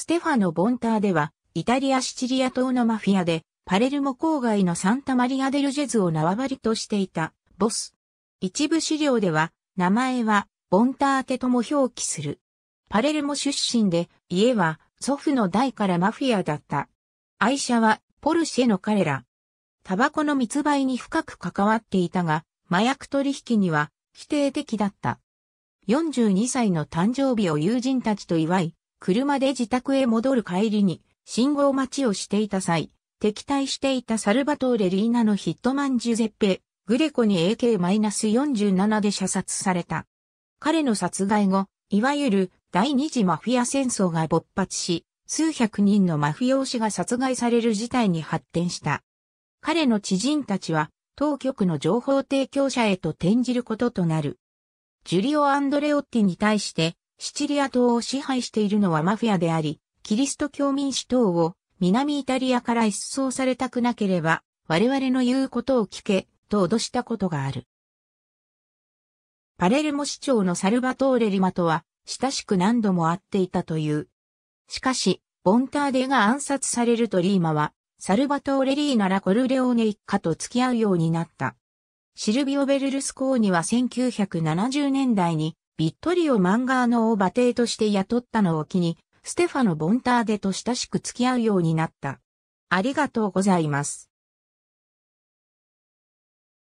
ステファノ・ボンターデは、イタリア・シチリア島のマフィアで、パレルモ郊外のサンタマリア・デル・ジェズを縄張りとしていた、ボス。一部資料では、名前は、ボンターテとも表記する。パレルモ出身で、家は、祖父の代からマフィアだった。愛車は、ポルシェの彼ら。タバコの密売に深く関わっていたが、麻薬取引には、否定的だった。42歳の誕生日を友人たちと祝い、車で自宅へ戻る帰りに、信号待ちをしていた際、敵対していたサルバトーレ・リーナのヒットマンジュゼッペ・グレコに AK-47 で射殺された。彼の殺害後、いわゆる第二次マフィア戦争が勃発し、数百人のマフィオ氏が殺害される事態に発展した。彼の知人たちは、当局の情報提供者へと転じることとなる。ジュリオ・アンドレオッティに対して、シチリア島を支配しているのはマフィアであり、キリスト教民主党を南イタリアから一掃されたくなければ、我々の言うことを聞け、と脅したことがある。パレルモ市長のサルバトーレ・リマとは、親しく何度も会っていたという。しかし、ボンターデが暗殺されるとリーマは、サルバトーレ・リーナ・ラ・コルレオーネ一家と付き合うようになった。シルビオ・ベルルスコーニは1970年代に、ビットリオ・マンガーノを馬蹄として雇ったのを機に、ステファノ・ボンターデと親しく付き合うようになった。ありがとうございます。